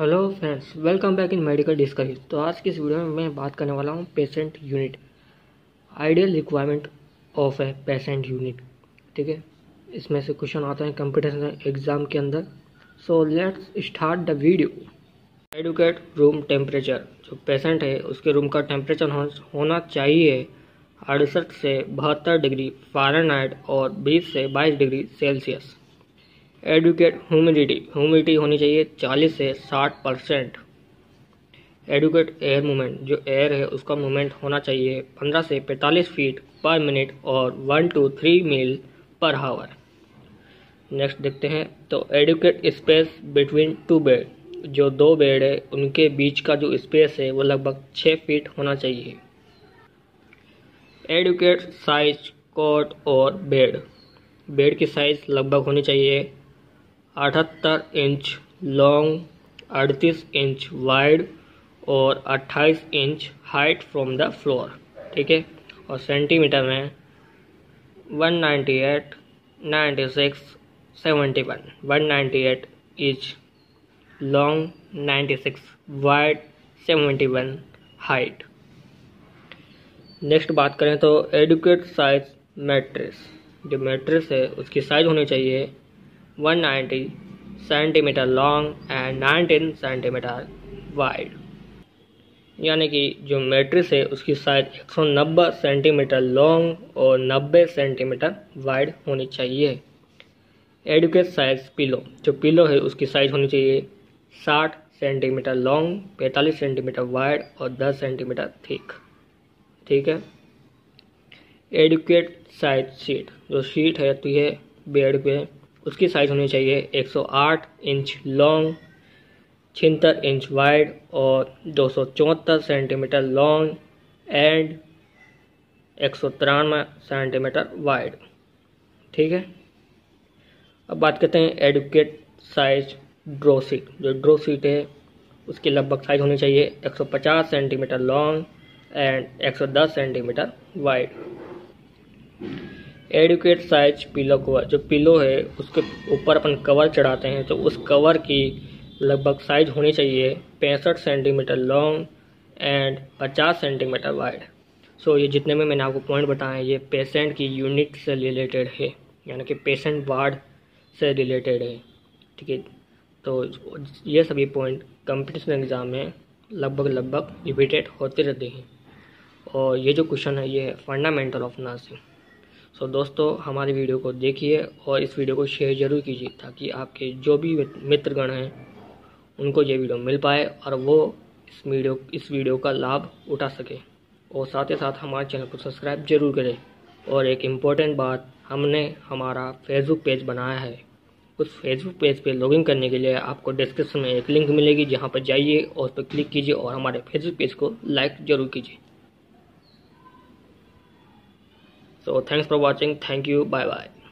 Hello friends, welcome back in medical discovery. तो आज की इस वीडियो में मैं बात करने वाला हूँ patient unit, ideal requirement of a patient unit. ठीक है, इसमें से क्वेश्चन आता है कंपटीशन एग्जाम के अंदर। So let's start the video. Adequate room temperature, जो पेशेंट है उसके रूम का टेम्परेचर होना चाहिए 68 से 72 डिग्री फ़ारेनहाइट और 20 से 22 डिग्री सेल्सियस। एडुकेट ह्यूमिडिटी होनी चाहिए 40 से 60%। एडुकेट एयर मूवमेंट, जो एयर है उसका मूवमेंट होना चाहिए 15 से 45 फीट पर मिनट और 1 to 3 meal per hour. Next देखते हैं, तो adequate space between two bed, जो दो बेड है उनके बीच का जो स्पेस है वो लगभग 6 फीट होना चाहिए। एडुकेट साइज कोट और बेड की साइज़ लगभग होनी चाहिए 78 इंच लॉन्ग, 38 इंच वाइड और 28 inch height from the floor. ठीक है, और सेंटीमीटर में 198, 96, 71। 198 inch long, 96 wide, 71 height. Next बात करें तो एडुकेट साइज मैट्रेस, जो मैट्रेस है उसकी साइज होनी चाहिए 190 centimetre long and 19 centimetre wide. यानी कि जो मैट्रेस है उसकी साइज 190 सेंटीमीटर लॉन्ग और 90 सेंटीमीटर वाइड होनी चाहिए। एडुकेट साइज पिलो, जो पिलो है उसकी साइज होनी चाहिए 60 सेंटीमीटर लॉन्ग, 45 सेंटीमीटर वाइड और 10 सेंटीमीटर थिक। ठीक है, एडुकेट साइज शीट, जो शीट है तो ये बेड पे उसकी साइज होनी चाहिए 108 इंच लॉन्ग, 76 इंच वाइड और 274 centimetre long and 193 centimetre wide. ठीक है, अब बात करते हैं एडुकेट साइज ड्रॉ शीट, जो ड्रॉ शीट है उसकी लगभग साइज होनी चाहिए 150 centimetre long and 110 centimetre wide. Adequate size pillow cover, जो पिलो है उसके ऊपर अपन कवर चढ़ाते हैं तो उस कवर की लगभग साइज होनी चाहिए 65 centimetre long and 50 centimetre wide. So ये जितने में मैंने आपको पॉइंट बताए ये पेशेंट की यूनिट से रिलेटेड है, यानी कि पेशेंट वार्ड से रिलेटेड है। ठीक है, तो ये सभी पॉइंट कंपटीशन एग्ज़ाम में लगभग रिपीटेड होते रहते हैं। और ये जो क्वेश्चन है ये है फंडामेंटल ऑफ नर्सिंग। सो दोस्तों, हमारी वीडियो को देखिए और इस वीडियो को शेयर ज़रूर कीजिए ताकि आपके जो भी मित्रगण हैं उनको ये वीडियो मिल पाए और वो इस वीडियो का लाभ उठा सकें। और साथ ही साथ हमारे चैनल को सब्सक्राइब जरूर करें। और एक इम्पॉर्टेंट बात, हमने हमारा फेसबुक पेज बनाया है। उस फेसबुक पेज पे लॉगिन करने के लिए आपको डिस्क्रिप्शन में एक लिंक मिलेगी, जहाँ पर जाइए और उस पर क्लिक कीजिए और हमारे फेसबुक पेज को लाइक जरूर कीजिए। So thanks for watching. Thank you. Bye bye.